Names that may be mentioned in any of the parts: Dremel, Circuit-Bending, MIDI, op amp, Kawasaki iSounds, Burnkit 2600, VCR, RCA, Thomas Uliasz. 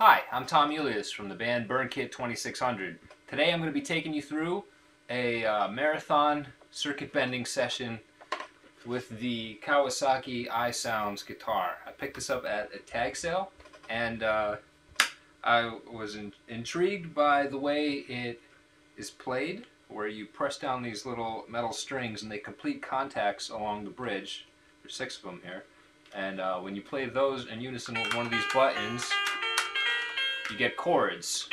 Hi, I'm Tom Uliasz from the band Burnkit 2600. Today I'm going to be taking you through a marathon circuit bending session with the Kawasaki iSounds guitar. I picked this up at a tag sale, and I was intrigued by the way it is played, where you press down these little metal strings and they complete contacts along the bridge. There's 6 of them here, and when you play those in unison with one of these buttons, you get chords.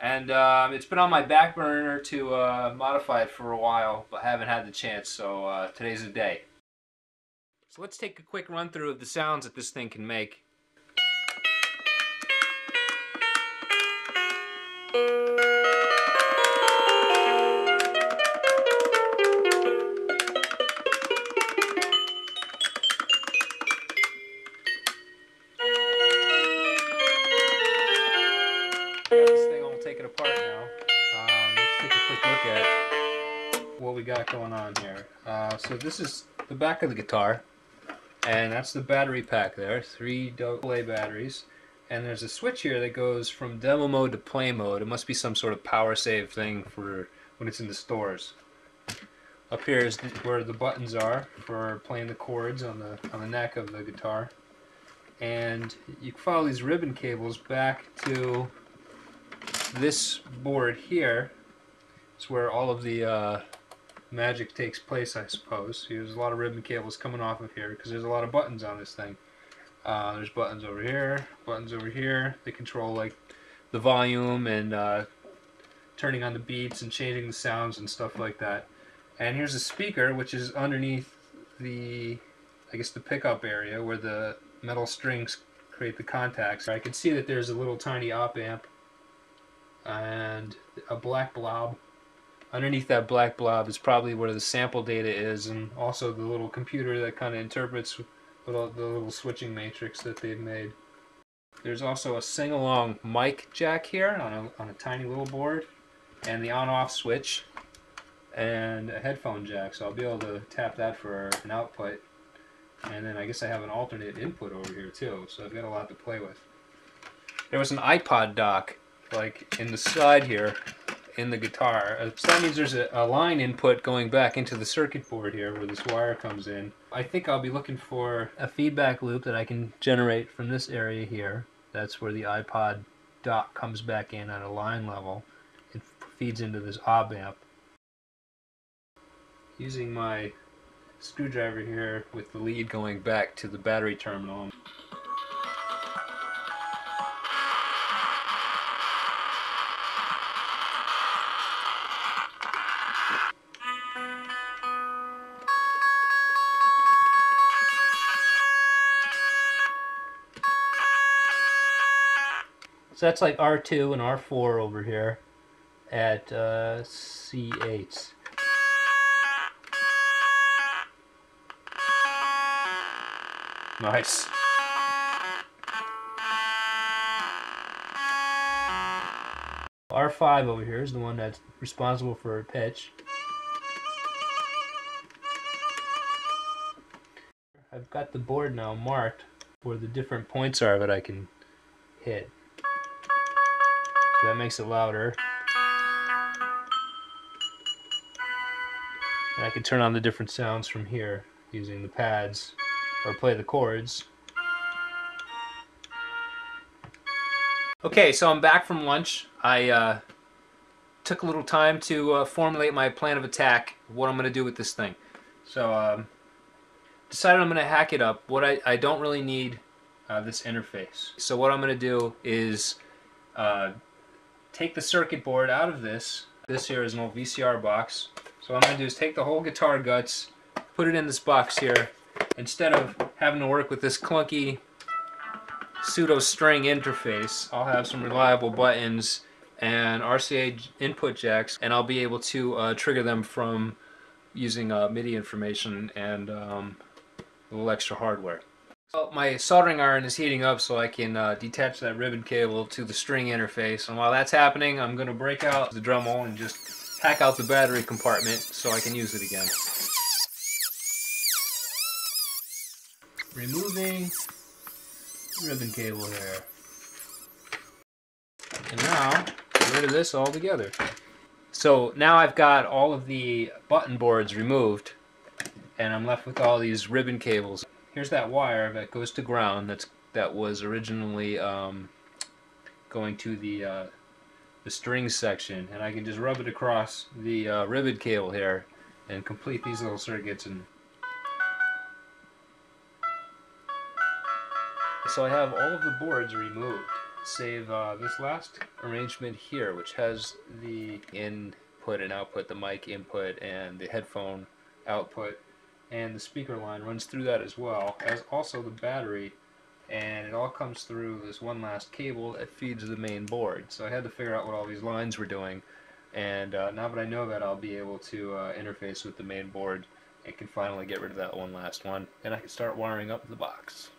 And it's been on my back burner to modify it for a while, but I haven't had the chance, so today's the day. So let's take a quick run through of the sounds that this thing can make. This thing, I'll take it apart now. Let's take a quick look at what we got going on here. So this is the back of the guitar, and that's the battery pack there. 3 AA batteries, and there's a switch here that goes from demo mode to play mode. It must be some sort of power save thing for when it's in the stores. Up here is where the buttons are for playing the chords on the neck of the guitar, and you can follow these ribbon cables back to this board here. Is where all of the magic takes place, I suppose. There's a lot of ribbon cables coming off of here because there's a lot of buttons on this thing. There's buttons over here, buttons over here. They control like the volume and turning on the beats and changing the sounds and stuff like that. And here's a speaker, which is underneath the, I guess, the pickup area where the metal strings create the contacts. I can see that there's a little tiny op amp and a black blob. Underneath that black blob is probably where the sample data is, and also the little computer that kind of interprets the little switching matrix that they've made. There's also a sing-along mic jack here on a tiny little board, and the on-off switch, and a headphone jack, so I'll be able to tap that for an output. And then I guess I have an alternate input over here too, so I've got a lot to play with. There was an iPod dock like in the side here in the guitar, so that means there's a line input going back into the circuit board here where this wire comes in. I think I'll be looking for a feedback loop that I can generate from this area here. That's where the iPod dock comes back in at a line level and feeds into this ob amp. Using my screwdriver here with the lead going back to the battery terminal. So that's like R2 and R4 over here at C8. Nice. R5 over here is the one that's responsible for pitch. I've got the board now marked where the different points are that I can hit. So that makes it louder. And I can turn on the different sounds from here using the pads, or play the chords. Okay, so I'm back from lunch. I took a little time to formulate my plan of attack, what I'm going to do with this thing. So decided I'm going to hack it up. What I don't really need this interface. So what I'm going to do is take the circuit board out of this. This here is an old VCR box. So what I'm going to do is take the whole guitar guts, put it in this box here, instead of having to work with this clunky pseudo string interface. I'll have some reliable buttons and RCA input jacks, and I'll be able to trigger them from using MIDI information and a little extra hardware. Well, my soldering iron is heating up, so I can detach that ribbon cable to the string interface, and while that's happening I'm going to break out the Dremel and just hack out the battery compartment so I can use it again. removing ribbon cable here. And now, get rid of this all together. So now I've got all of the button boards removed, and I'm left with all these ribbon cables. Here's that wire that goes to ground that was originally going to the string section, and I can just rub it across the ribbon cable here and complete these little circuits. And so I have all of the boards removed, save this last arrangement here, which has the input and output, the mic input and the headphone output, and the speaker line runs through that as well, as also the battery, and it all comes through this one last cable that feeds the main board. So I had to figure out what all these lines were doing, and now that I know that, I'll be able to interface with the main board and can finally get rid of that one last one, and I can start wiring up the box.